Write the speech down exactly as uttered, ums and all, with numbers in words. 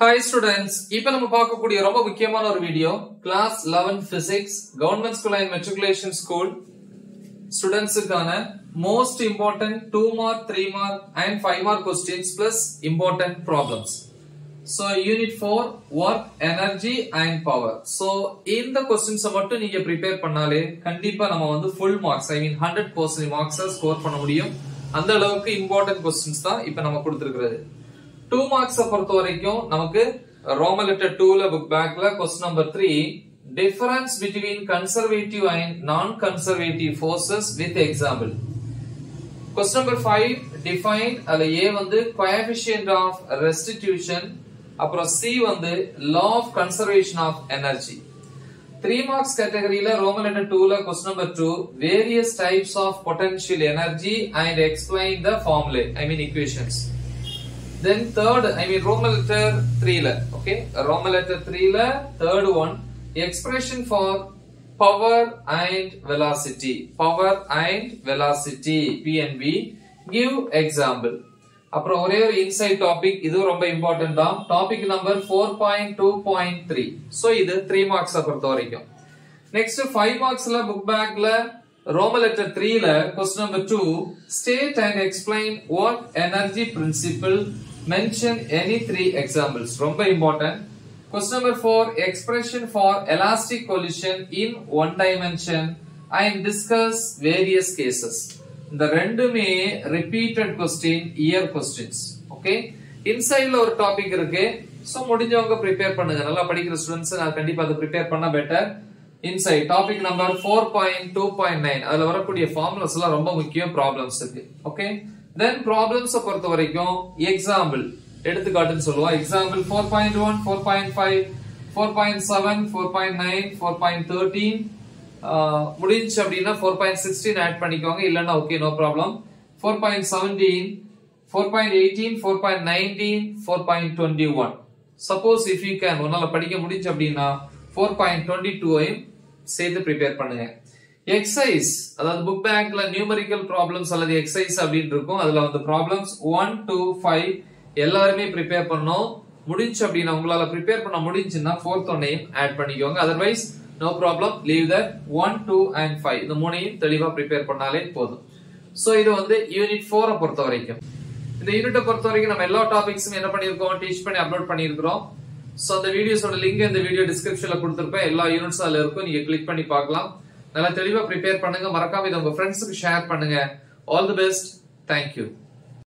Hi students, now we will see a very video. Class eleven Physics, Government School and Matriculation School. Students, most important two mark, three mark and five mark questions plus important problems. So, Unit four, Work, Energy and Power. So, in the questions, you prepare full marks, I mean one hundred percent marks score. And the important questions now we will two marks apporthovarikkum namakku Roman letter two la book back la question number three difference between conservative and non conservative forces with example. Question number five define alla A vandu coefficient of restitution appra C vandu law of conservation of energy. three marks category la Roman letter two la question number two various types of potential energy and explain the formula I mean equations. Then third, I mean Roman letter three la, okay, Roman letter three la, third one, expression for power and velocity, power and velocity, P and V, give example. Apra ore inside topic, idu romba important da, topic number four point two point three, so idu three marks apporthovarikkum. Next five marks la, book bag la, Roman letter three la, question number two, state and explain what energy principle. Mention any three examples. Romba important. Question number four. Expression for elastic collision in one dimension and discuss various cases. The rendu me repeated question, year questions. Okay. Inside our topic irukku. So, mudinjavanga prepare pannunga. Nalla padikira students na kandipa adu prepare panna better. Inside topic number four point two point nine. Adula varakudiya formulas la romba mukkiyam problems irukku. Okay. Then problems of example. Example four point one, four point five, four point seven, four point nine, four point thirteen. Uh, four point sixteen add okay, no problem. four point seventeen, four point eighteen, four point nineteen, four point twenty-one. Suppose if you can, four point twenty-two say the prepare. Exercise, that book bank la numerical problems all the exercise abdin irukum adula the problems one two five ellarume prepare pannom mudinchu abdina ungala prepare panna mudinchina fourth one add panikonga otherwise no problem leave that one two and five the mooneyum theliva prepare pannale podum. So idu vande unit four portha varaikum indha unit portha varaikum nam ella topics um enna panirukom teach panni upload pannirukrom. So the videos oda link in the video description la kuduthirpa ella units alla irukum neenga click panni paakalam. Nalla theliva prepare pannunga, marakama idha unga friends ku share pannunga. All the best. Thank you.